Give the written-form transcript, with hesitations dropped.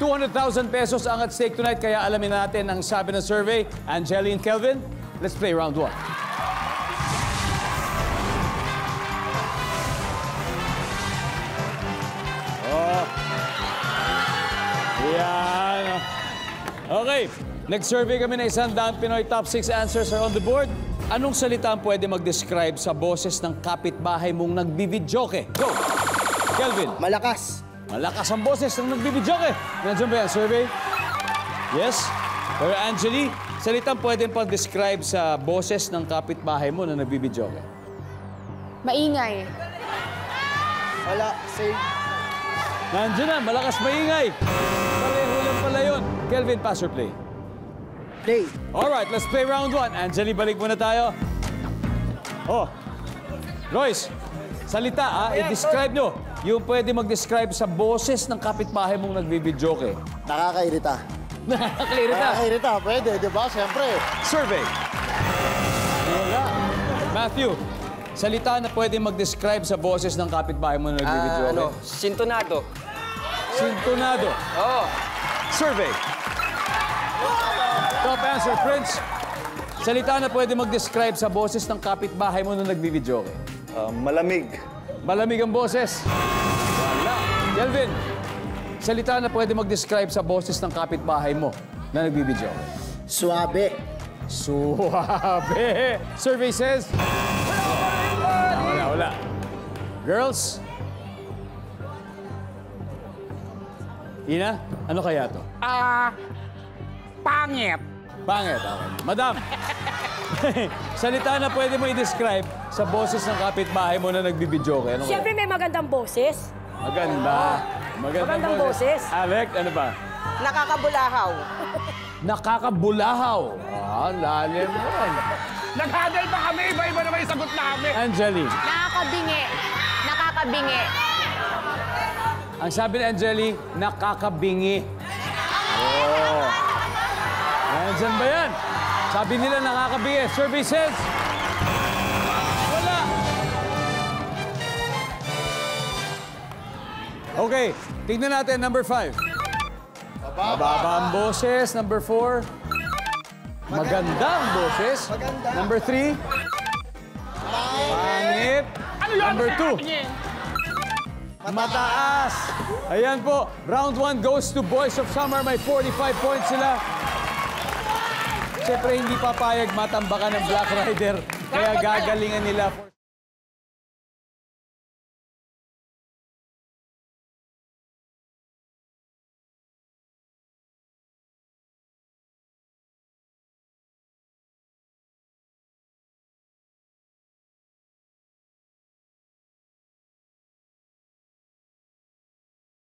200,000 pesos ang at stake tonight, kaya alamin natin ang sabi ng survey. Angeline, Kelvin, let's play round one. Yan. Okay, nag-survey kami na 100 Pinoy top 6 answers are on the board. Anong salita ang pwede mag-describe sa boses ng kapitbahay mong nagbibidyoke? Go! Kelvin. Malakas. Malakas ang boses ng nagbibidyoke. Nandiyan ba yan, survey? Yes? Pero Angeline, salita ang pwede pag-describe sa boses ng kapitbahay mo na nagbibidyoke? Maingay. Wala, save. Nandiyan na, malakas maingay. Pareho lang pala yun. Kelvin, pass or play? Play. All right, let's play round one. Angeline, balik muna tayo. Oh, Royce, salita, ha? I-describe nyo. Yung pwede mag-describe sa boses ng kapitbahay mong nagbibidyoke. Nakakairita. Nakakairita? Nakakairita, pwede, di ba? Siyempre. Survey. Wala. Matthew, salita na pwede mag-describe sa boses ng kapitbahay mong nagbibidyoke. Ano? Sintonado. Sintonado. Oo. Oh. Survey. Top answer, Prince. Salita na pwede mag-describe sa boses ng kapitbahay mo nung nagbibidyoke. Malamig. Malamig ang boses. Wala. Kelvin, salita na pwede mag-describe sa boses ng kapitbahay mo na nagbibidyoke. Suabe. Suabe. Survey says... Wala. Girls? Ina, ano kaya to? Pangit. Pangit, okay. Madam, salita na pwede mo i-describe sa boses ng kapitbahay mo na nagbibidyoke. Ano siyempre kaya? May magandang boses. Maganda. Magandang boses. Alec, ano ba? Nakakabulahaw. Nakakabulahaw. Ah, lalim yun. Naghanay pa kami. Iba-iba naman yung sagot namin. Angeline. Nakakabingi. Nakakabingi. Ang sabi ni Angeline, nakakabingi. Oh. Nandiyan ba yan? Sabi nila nakakabigay. Services? Wala. Okay, tignan natin number 5. Mababa ang boses. Number 4. Magandang boses. Number 3. Pangit. Number 2. Mataas. Ayan po. Round 1 goes to Boys of Summer. May 45 points sila. Siyempre, hindi papayag matambakan ng Black Rider, kaya gagalingan nila.